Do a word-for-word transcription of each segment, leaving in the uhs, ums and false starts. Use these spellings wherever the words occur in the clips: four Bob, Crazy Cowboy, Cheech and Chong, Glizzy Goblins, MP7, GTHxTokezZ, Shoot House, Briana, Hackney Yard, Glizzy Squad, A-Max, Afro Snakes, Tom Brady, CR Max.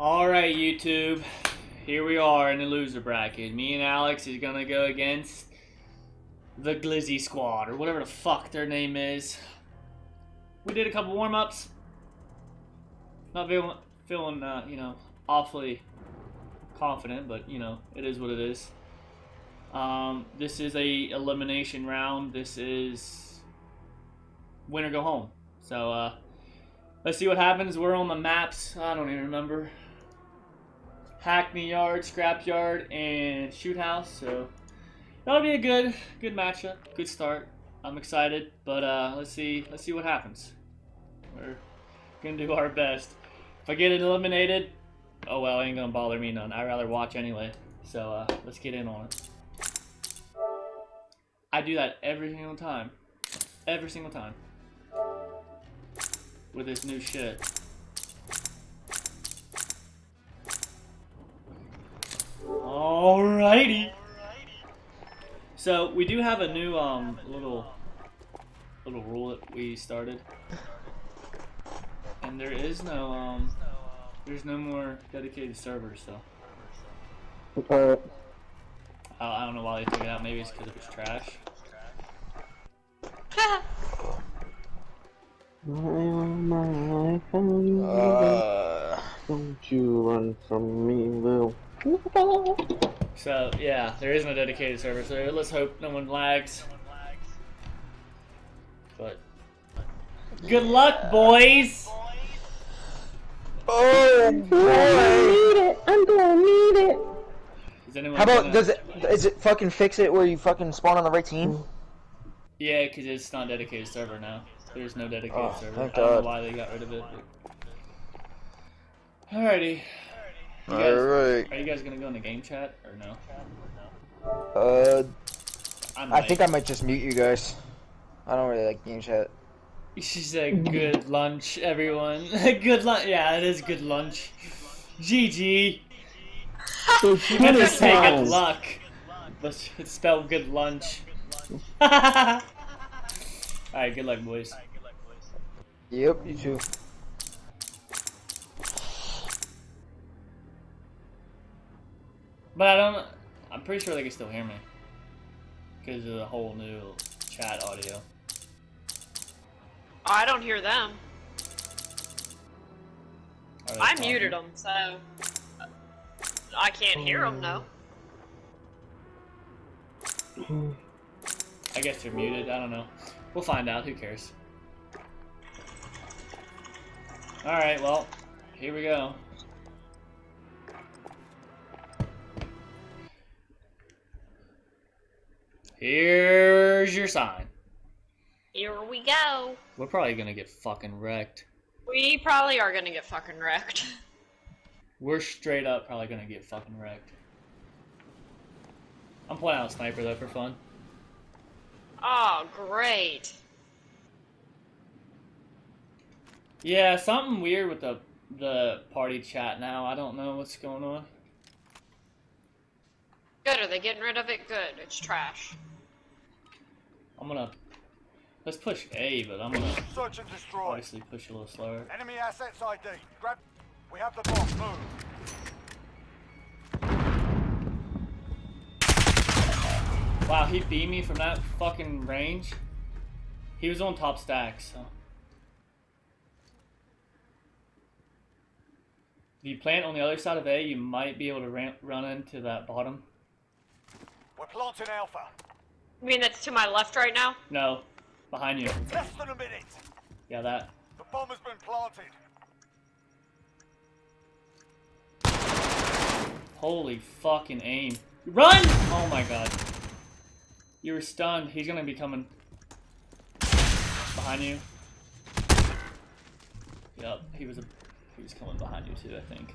Alright, YouTube. Here we are in the loser bracket. Me and Alex is gonna go against the Glizzy Squad, or whatever the fuck their name is. We did a couple warm-ups. Not feeling, feeling uh, you know, awfully confident, but, you know, it is what it is. Um, this is a elimination round. This is win or go home. So, uh, let's see what happens. We're on the maps. I don't even remember. Hackney Yard, Scrap Yard, and Shoot House, so that'll be a good, good matchup, good start. I'm excited, but uh, let's see, let's see what happens. We're gonna do our best. If I get it eliminated, oh well, it ain't gonna bother me none. I'd rather watch anyway. So uh, let's get in on it. I do that every single time, every single time with this new shit. Alrighty. So we do have a new um little little rule that we started, and there is no um there's no more dedicated servers, so okay. uh, I don't know why they took it out. Maybe it's because it was trash. Uh, don't you run from me, Will. So yeah, there is no dedicated server, so let's hope no one lags. But good luck, boys! Oh boy! I need it. I'm gonna need it. Is anyone How about gonna... does it? Is it fucking fix it where you fucking spawn on the right team? Yeah, because it's not dedicated server now. There's no dedicated oh, server. I don't know why they got rid of it. But... Alrighty. You guys, All right. Are you guys gonna go in the game chat or no? Uh, I, I think I might just mute you guys. I don't really like game chat. She said, "Good lunch, everyone." Good lunch. Yeah, it is good lunch. G G. You better say good luck, but it's spelled good lunch. All right, good luck, boys. Yep, you too. But I don't, I'm pretty sure they can still hear me because of the whole new chat audio. I don't hear them. I talking? muted them, so I can't oh. hear them though. I guess they're muted, I don't know. We'll find out, who cares. Alright, well, here we go. Here's your sign. Here we go. We're probably gonna get fucking wrecked. We probably are gonna get fucking wrecked. We're straight up probably gonna get fucking wrecked. I'm playing out sniper though for fun. Oh, great. Yeah, something weird with the the party chat now. I don't know what's going on. Good, are they getting rid of it? Good, it's trash. I'm gonna, let's push A, but I'm gonna search and destroy. Obviously push a little slower. Enemy assets I D. Grab. We have the bomb. Move. Wow, he beat me from that fucking range. He was on top stack, so. If you plant on the other side of A, you might be able to ramp, run into that bottom. We're planting Alpha. You mean that's to my left right now? No, behind you. Less than a minute. Yeah, that. The bomb has been planted. Holy fucking aim! Run! Oh my god. You were stunned. He's gonna be coming behind you. Yep, he was a. He was coming behind you too, I think.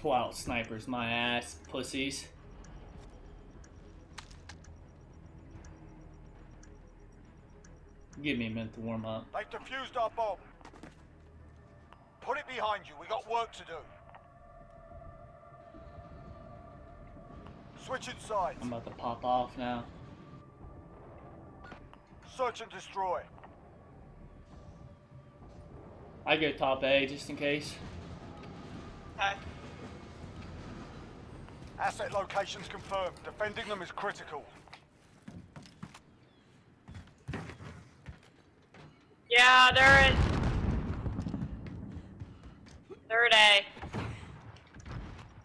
Pull out snipers, my ass, pussies. Give me a minute to warm up. They've defused our bomb. Put it behind you, we got work to do. Switching sides. I'm about to pop off now. Search and destroy. I go top A just in case. Hey. Asset locations confirmed. Defending them is critical. Yeah, they're in third A.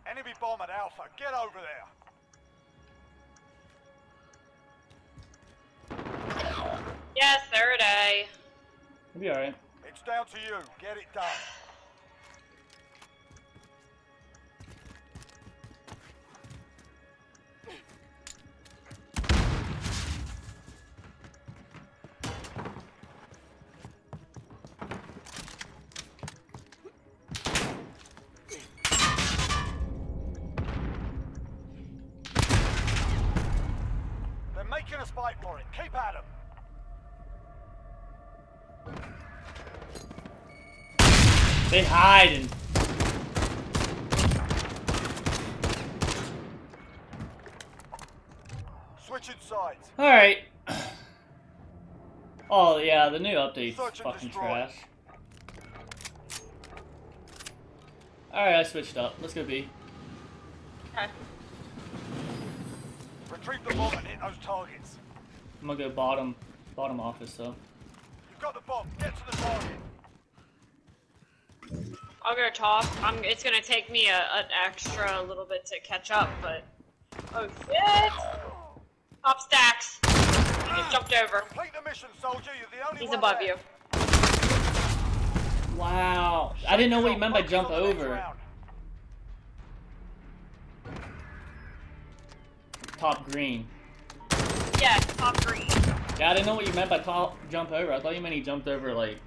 Enemy bomb at Alpha. Get over there. Yes, third A. We'll be alright. It's down to you. Get it done. They're making a spike for it. Keep at them. They hiding. Switching sides. All right. Oh yeah, the new update's fucking trash. All right, I switched up. Let's go B. Okay. Retrieve the bomb and hit those targets. I'm gonna go bottom, bottom office though. You've got the bomb. Get to the target. I'll go top. I'm, it's gonna take me a, an extra little bit to catch up, but oh shit! Top stacks. He just jumped over. Complete the mission, soldier. You're the only He's one above there. you. Wow! I didn't know what you meant by jump over. Top green. Yeah, top green. Yeah, I didn't know what you meant by top jump over. I thought you meant he jumped over like.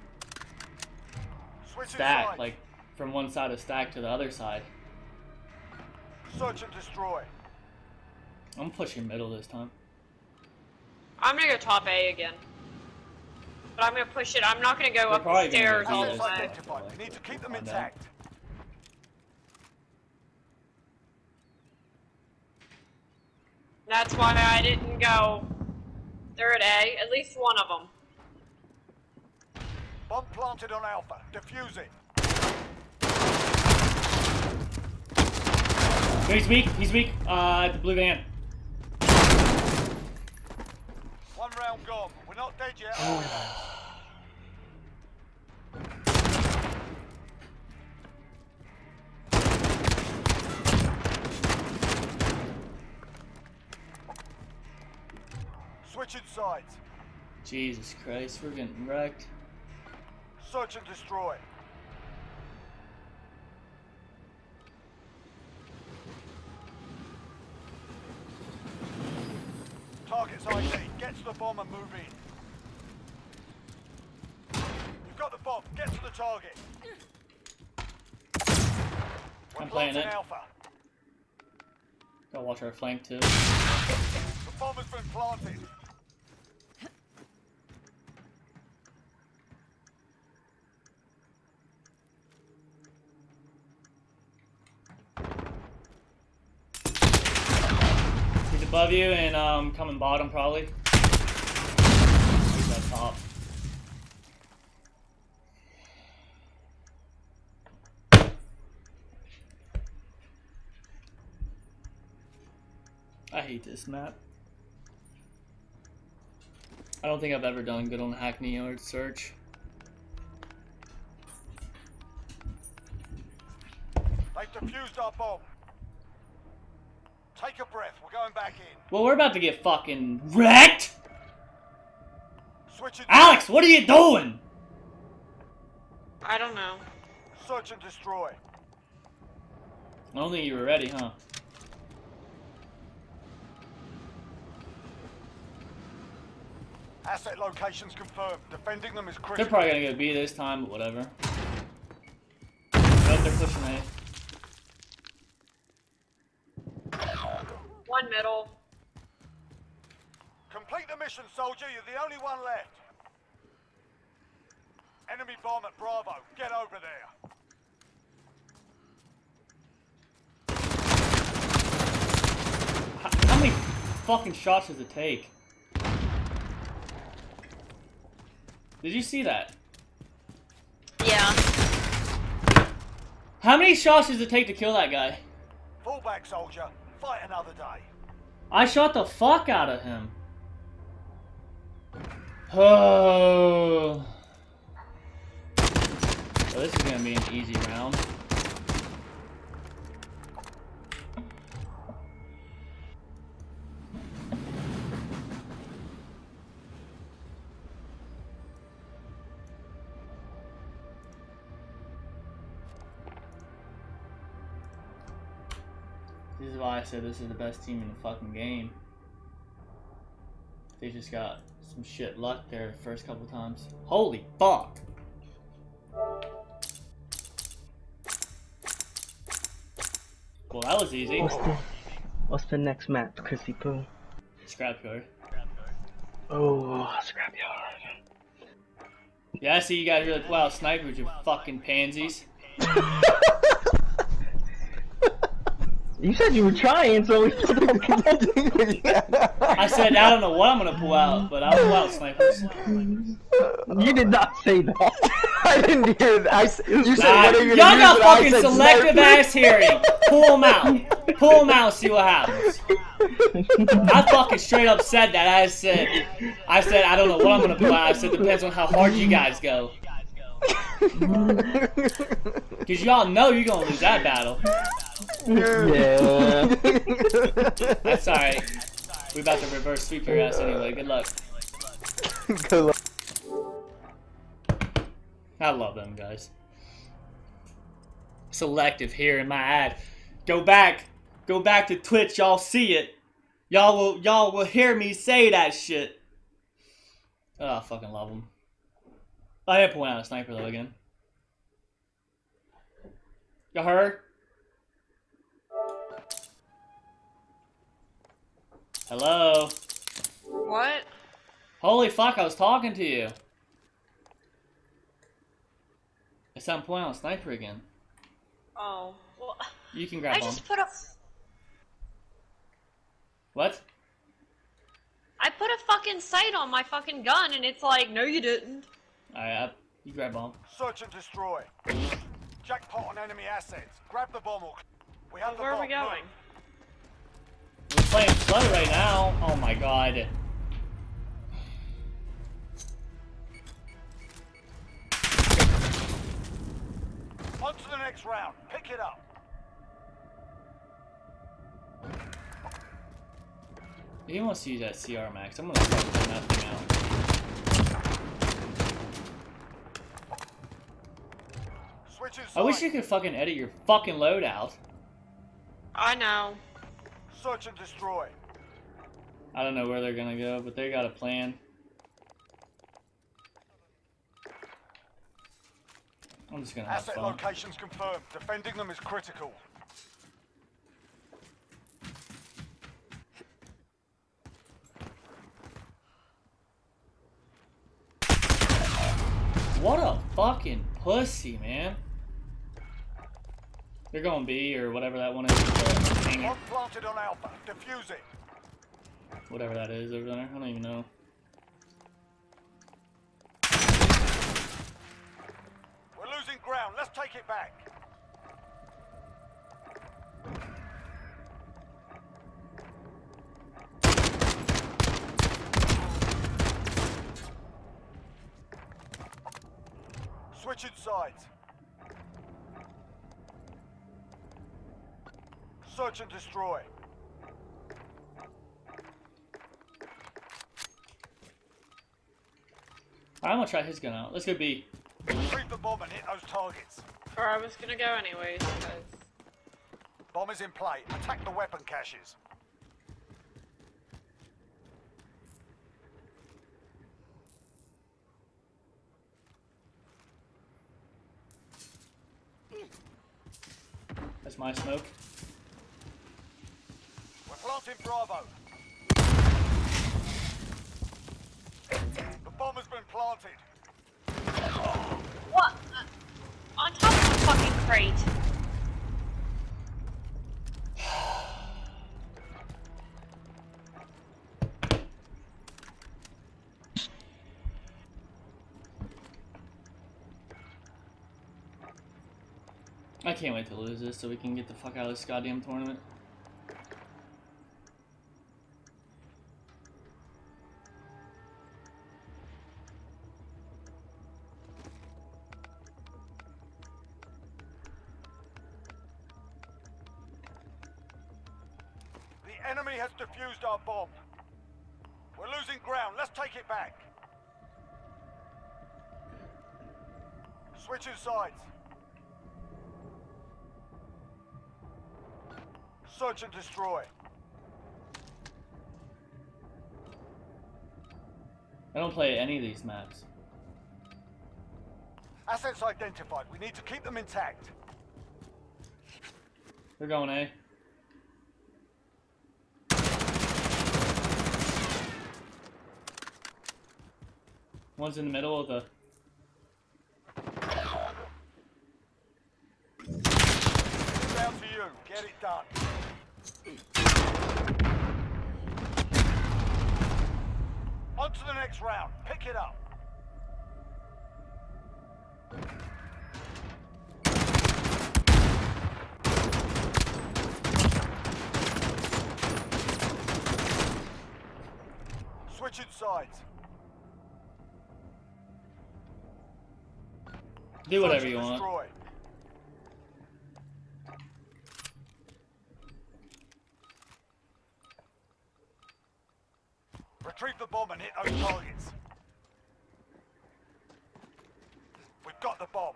Stack, like from one side of stack to the other side. Search and destroy. I'm pushing middle this time. I'm gonna go top A again, but I'm gonna push it. I'm not gonna go We're up the stairs all the way. We need to keep them intact. That's why I didn't go third A. At least one of them. Bomb planted on Alpha. Defuse it. He's weak. He's weak. Uh, the blue van. One round gone. We're not dead yet. Switching sides. Jesus Christ, we're getting wrecked. Search and destroy. Target's I D. Get to the bomb and move in. You've got the bomb. Get to the target. We're I'm playing it. Alpha. Gotta watch our flank too. The bomb has been planted. Above you and um, coming bottom probably. He's up top. I hate this map. I don't think I've ever done good on Hackney Yard search. They've defused our bomb. Take a breath, we're going back in. Well, we're about to get fucking wrecked! Switching Alex, what are you doing? I don't know. Search and destroy. I don't think you were ready, huh? Asset locations confirmed. Defending them is critical. They're probably gonna go B this time, but whatever. Nope, they're pushing A. One middle. Complete the mission, soldier. You're the only one left. Enemy bomb at Bravo. Get over there. fucking shots does it take? Did you see that? Yeah. How many shots does it take to kill that guy? Fall back, soldier. Fight another day. I shot the fuck out of him. Oh. So this is gonna be an easy round. This is why I said this is the best team in the fucking game. They just got some shit luck there the first couple times. Holy fuck! Well, that was easy. What's the, what's the next map, Chrissy Poo? Scrap Yard. Oh, Scrap Yard. Yeah, I see you guys are like, wow, snipers, you fucking pansies. You said you were trying, so we just don't I said, I don't know what I'm gonna pull out, but I'll pull out snipers. You did not say that. I didn't hear that. I, you said nah, whatever you Y'all got fucking selective ass hearing. Pull them out. Pull them out, see what happens. I fucking straight up said that. I said, I said, I don't know what I'm gonna pull out. I said, depends on how hard you guys go. Because y'all know you're gonna lose that battle. Yeah. That's alright. We're about to reverse sweep your ass anyway. Good luck. Good luck. I love them guys. Selective here in my ad. Go back. Go back to Twitch. Y'all see it. Y'all will y'all will hear me say that shit. Oh, I fucking love them. I didn't point out a sniper though again. Y'all heard? Hello? What? Holy fuck, I was talking to you. It's on point on sniper again. Oh, well... You can grab I just put a... What? I put a fucking sight on my fucking gun and it's like, no you didn't. Alright, you grab bomb. Search and destroy. Jackpot on enemy assets. Grab the bomb or... We have well, the where bomb. Are we going? We're playing slow right now. Oh my god. On to the next round. Pick it up. He wants to use that C R Max. I'm gonna start with nothing out. I wish you could fucking edit your fucking loadout. I know. Search and destroy. I don't know where they're gonna go, but they got a plan. I'm just gonna have fun. Asset locations confirmed. Defending them is critical. What a fucking pussy, man. They're going B or whatever that one is. One planted on Alpha. Defuse it. Whatever that is over there, I don't even know. We're losing ground. Let's take it back. Switching sides. Search and destroy. I'm gonna try his gun out. Let's go B. Creep the bomb and hit those targets. Or I was gonna go anyways. Cause... Bomb is in play. Attack the weapon caches. That's my smoke. Planting Bravo. The bomb has been planted. What? On top of the fucking crate. I can't wait to lose this so we can get the fuck out of this goddamn tournament. The enemy has defused our bomb. We're losing ground. Let's take it back. Switching sides. Search and destroy. I don't play any of these maps. Assets identified. We need to keep them intact. They're going A. One's in the middle of the... It's down to you. Get it done. On to the next round. Pick it up. Switching sides. Do whatever you want. Destroy. Retrieve the bomb and hit those targets. We've got the bomb.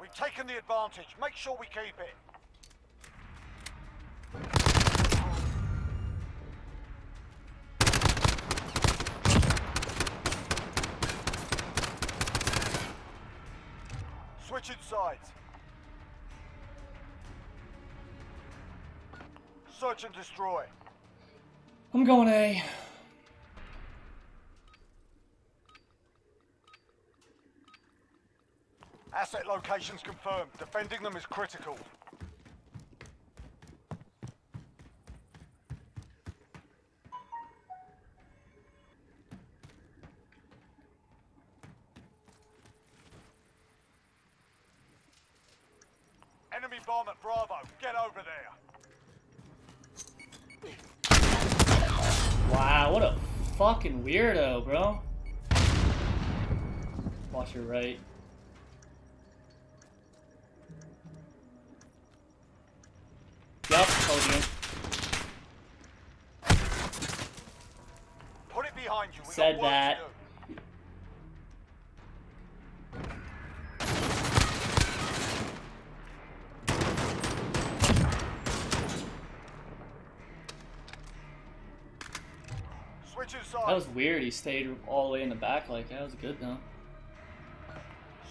We've taken the advantage. Make sure we keep it. Switching sides. Search and destroy. I'm going A. Asset locations confirmed. Defending them is critical. Enemy bomb at Bravo. Get over there. Wow, what a fucking weirdo, bro. Watch your right. Yup, told you. Put it behind you. We said that. That was weird, he stayed all the way in the back like that. That was good though.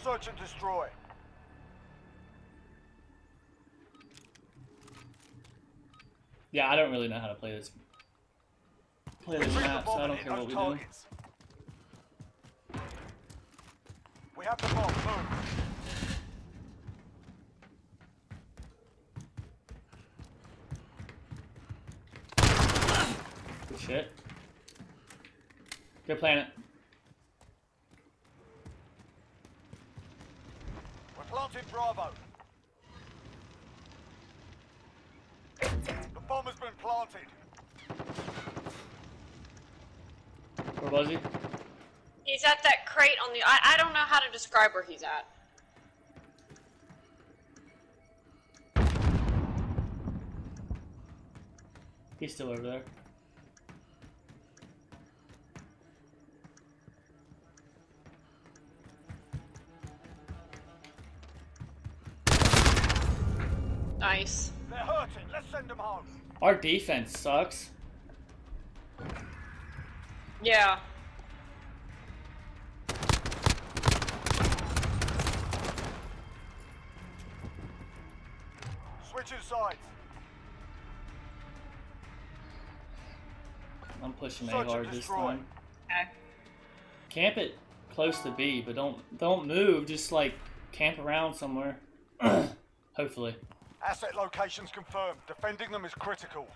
Search and destroy. Yeah, I don't really know how to play this play this map, so I don't care what we do. We have the bomb, move. Good shit. Good planet. We're planting Bravo. The bomb has been planted. Where was he? He's at that crate on the... I, I don't know how to describe where he's at. He's still over there. Nice. They're hurting. Let's send them home. Our defense sucks. Yeah. Switching sides. I'm pushing A hard this time. Okay. Camp it close to B, but don't don't move. Just like camp around somewhere. Hopefully. Asset locations confirmed. Defending them is critical.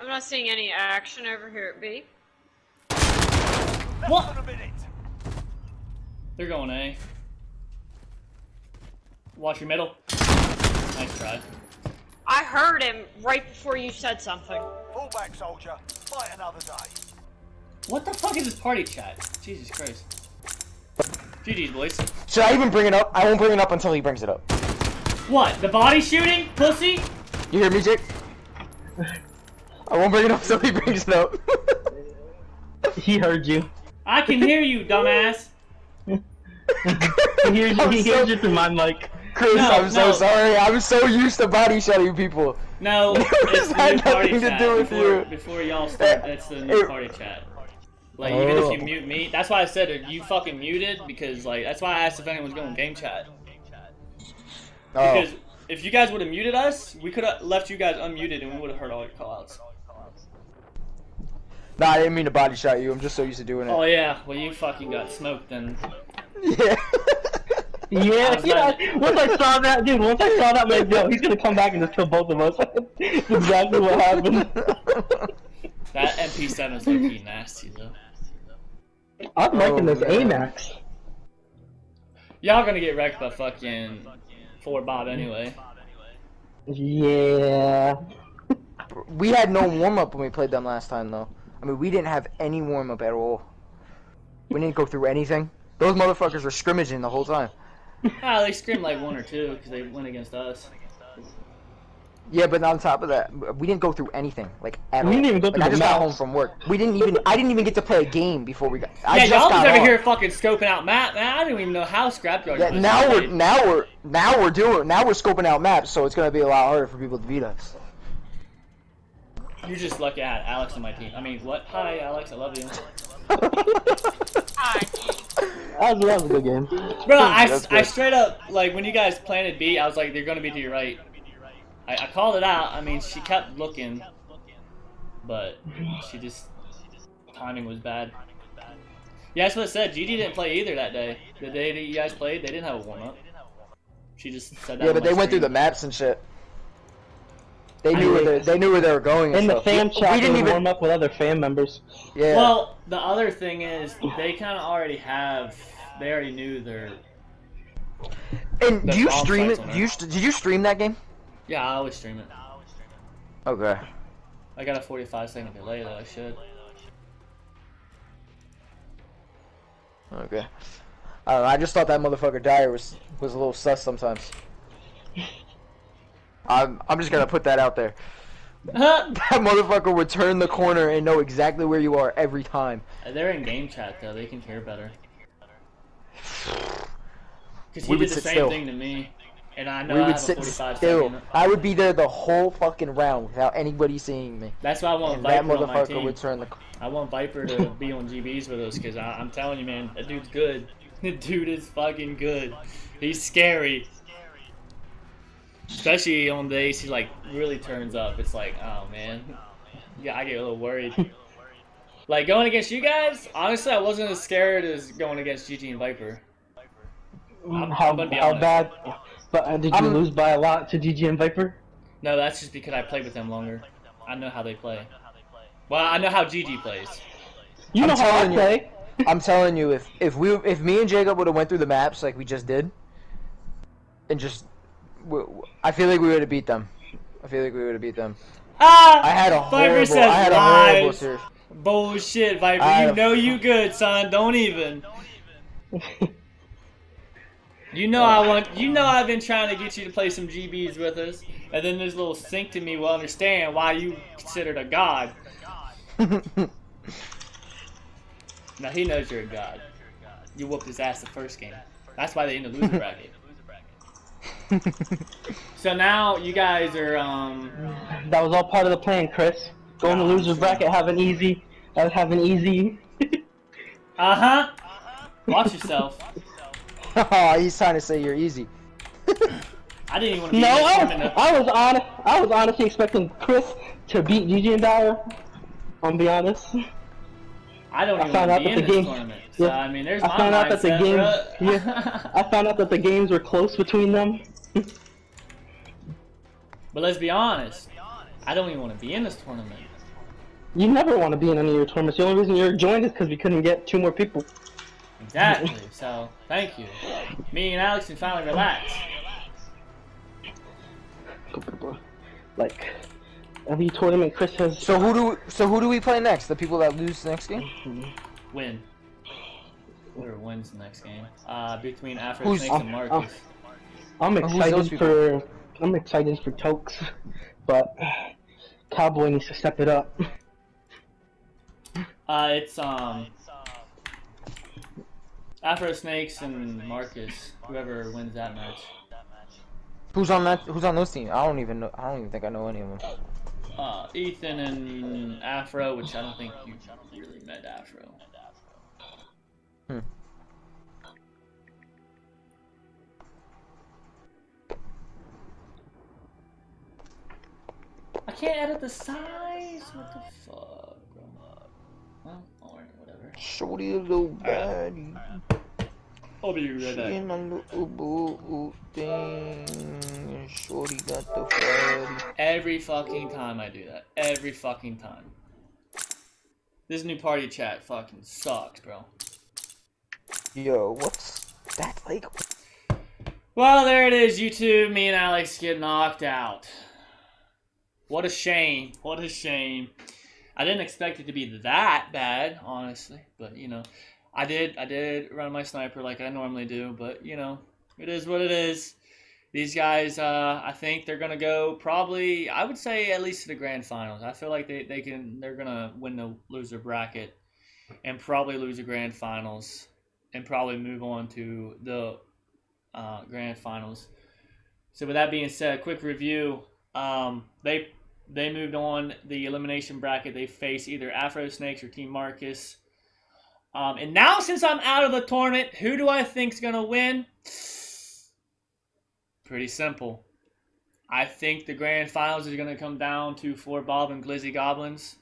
I'm not seeing any action over here at B. What? A minute. They're going A. Watch your middle. Nice try. I heard him right before you said something. Fall back, soldier. Fight another day. What the fuck is this party chat? Jesus Christ. G G's, boys. Should I even bring it up? I won't bring it up until he brings it up. What? The body shooting? Pussy? You hear music? I won't bring it up until he brings it up. He heard you. I can hear you, dumbass. he hears you, he hears so, you through my mic. Chris, no, I'm no. so sorry. I'm so used to body shutting people. No, it's had nothing to do with before, you. Before y'all start, that's the new party chat. Like, oh. Even if you mute me, that's why I said are you fucking muted, because, like, that's why I asked if anyone's going game chat. Oh. Because if you guys would have muted us, we could have left you guys unmuted and we would have heard all your callouts. Nah, I didn't mean to body shot you, I'm just so used to doing it. Oh yeah, well you fucking got smoked then. Yeah. yeah, yeah. Once I saw that, dude, once I saw that, like, yo, he's gonna come back and just kill both of us. That's exactly what happened. That M P seven is looking nasty though. I'm liking oh, this A-Max. Y'all gonna get wrecked by fucking four Bob anyway. Yeah. We had no warm-up when we played them last time though. I mean, we didn't have any warm-up at all. We didn't go through anything. Those motherfuckers were scrimmaging the whole time. Ah, they scrimmed like one or two because they went against us. Yeah, but on top of that, we didn't go through anything, like, at all. We didn't even go through like, I just maps. got home from work. We didn't even, I didn't even get to play a game before we got, I yeah, just got over here fucking scoping out map, man. I didn't even know how Scrap Yard yeah, was. Now we're, now we're, now we're doing, now we're scoping out maps, so it's going to be a lot harder for people to beat us. You just lucky at Alex on my team. I mean, what? Hi, Alex. I love you. Hi. That was a good game. Bro, I, I straight up, like, when you guys planted B, I was like, they're going to be to your right. I, I called it out. I mean, she kept looking, but she just, timing was bad. Yeah, that's what I said. G D didn't play either that day. The day that you guys played, they didn't have a warm-up. She just said that. Yeah, but they went through the maps and shit. They knew where they, they knew where they were going. And, and the fam chat, we didn't even warm up with other fam members. Yeah. Well, the other thing is they kind of already have. They already knew their. And their do you stream it? You did you stream that game? Yeah, I always stream it. Okay. I got a forty-five second delay though. I should. Okay. I don't know. I just thought that motherfucker Dyer was was a little sus sometimes. I'm, I'm just gonna put that out there. That motherfucker would turn the corner and know exactly where you are every time. They're in game chat though; they can hear better. Because he did the same still. thing to me, and I know we I would have sit a forty-five second. I would be there the whole fucking round without anybody seeing me. That's why I want and Viper that motherfucker on my team. would turn the. I want Viper to be on G Bs with us because I'm telling you, man, that dude's good. That dude is fucking good. He's scary. Especially on days he like really turns up, it's like, oh man, yeah, I get a little worried. Like going against you guys, honestly, I wasn't as scared as going against G G and Viper. I'm, how I'm how bad? But uh, did you I'm, lose by a lot to G G and Viper? No, that's just because I played with them longer. I know how they play. Well, I know how G G plays. You know I'm how I play. You, I'm telling you, if if we if me and Jacob would have went through the maps like we just did, and just. I feel like we would have beat them. I feel like we would have beat them. Ah! I had a horrible, says I had a horrible series. Bullshit, Viper. I you know you good, son. Don't even. Don't even. You know I want. You know I've been trying to get you to play some G Bs with us, and then this little sink to me will understand why you considered a god. Now he knows you're a god. You whooped his ass the first game. That's why they ended the loser bracket. So now you guys are um that was all part of the plan, Chris. Go in the loser's bracket, have an easy have an easy Uh-huh. Watch yourself. Oh, he's trying to say you're easy. I didn't even want to. No, I was, I was on. I was honestly expecting Chris to beat Gigi and Dyer. I'm gonna be honest. I don't even want to be in this tournament. So, I mean, there's my mindset. I found out that the games. Yeah. I found out that the games were close between them. But let's be honest. I don't even want to be in this tournament. You never want to be in any of your tournaments. The only reason you're joined is because we couldn't get two more people. Exactly. So thank you. Me and Alex can finally relax. Like every tournament, Chris has. So who do we, so who do we play next? The people that lose the next game? Win. Whoever wins the next game. Uh, between Afro Snakes and Marcus. I'm, I'm excited for. I'm excited for Tokes, but Cowboy needs to step it up. Uh, it's um. Afro Snakes and Marcus. Whoever wins that match. Who's on that? Who's on those teams? I don't even know. I don't even think I know any of them. Uh, Ethan and Afro, which I don't think you really met Afro. Hmm. I can't edit the size. What the fuck? Well, or whatever. Shorty little baddie. I'll be right back. She in a little boo thing. Shorty got the fatty. Every fucking time I do that. Every fucking time. This new party chat fucking sucks, bro. Yo, what's that like? Well, there it is, YouTube. Me and Alex get knocked out. What a shame. What a shame. I didn't expect it to be that bad, honestly. But, you know... I did, I did run my sniper like I normally do, but, you know, it is what it is. These guys, uh, I think they're going to go probably, I would say at least to the grand finals. I feel like they, they can, they're going to win the loser bracket and probably lose the grand finals and probably move on to the uh, grand finals. So with that being said, a quick review. Um, they, they moved on the elimination bracket. They face either Afro Snakes or Team Marcus. Um, and now, since I'm out of the tournament, who do I think's gonna win? Pretty simple. I think the grand finals is gonna come down to four Bob and Glizzy Goblins.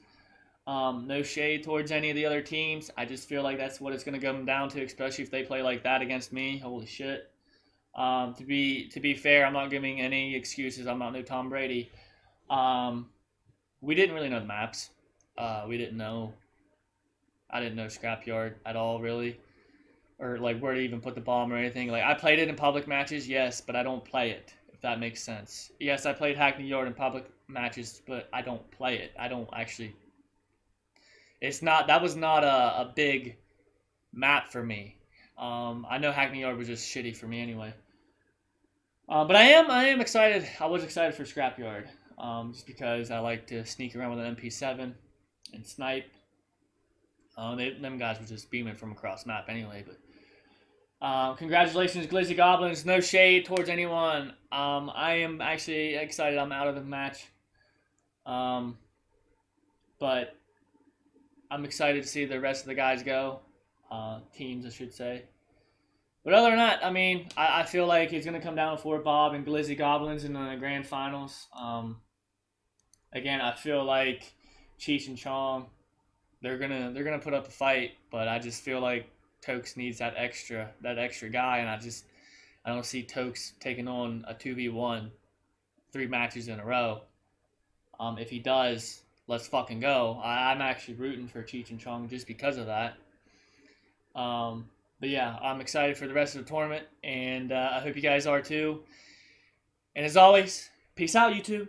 Um, no shade towards any of the other teams. I just feel like that's what it's gonna come down to, especially if they play like that against me. Holy shit! Um, to be to be fair, I'm not giving any excuses. I'm not no Tom Brady. Um, we didn't really know the maps. Uh, we didn't know. I didn't know Scrap Yard at all, really, or like where to even put the bomb or anything. Like I played it in public matches, yes, but I don't play it. If that makes sense. Yes, I played Hackney Yard in public matches, but I don't play it. I don't actually. It's not that was not a, a big map for me. Um, I know Hackney Yard was just shitty for me anyway. Uh, but I am I am excited. I was excited for Scrap Yard, um, just because I like to sneak around with an M P seven and snipe. Uh, they, them guys were just beaming from across the map anyway. But uh, congratulations, Glizzy Goblins. No shade towards anyone. Um, I am actually excited I'm out of the match. Um, but I'm excited to see the rest of the guys go. Uh, teams, I should say. But other than that, I mean, I, I feel like it's going to come down to four Bob and Glizzy Goblins in the grand finals. Um, again, I feel like Cheech and Chong... They're gonna they're gonna put up a fight, but I just feel like Tokes needs that extra that extra guy, and I just I don't see Tokes taking on a two v one three matches in a row. Um, if he does, let's fucking go. I, I'm actually rooting for Cheech and Chong just because of that. Um, but yeah, I'm excited for the rest of the tournament, and uh, I hope you guys are too. And as always, peace out, YouTube.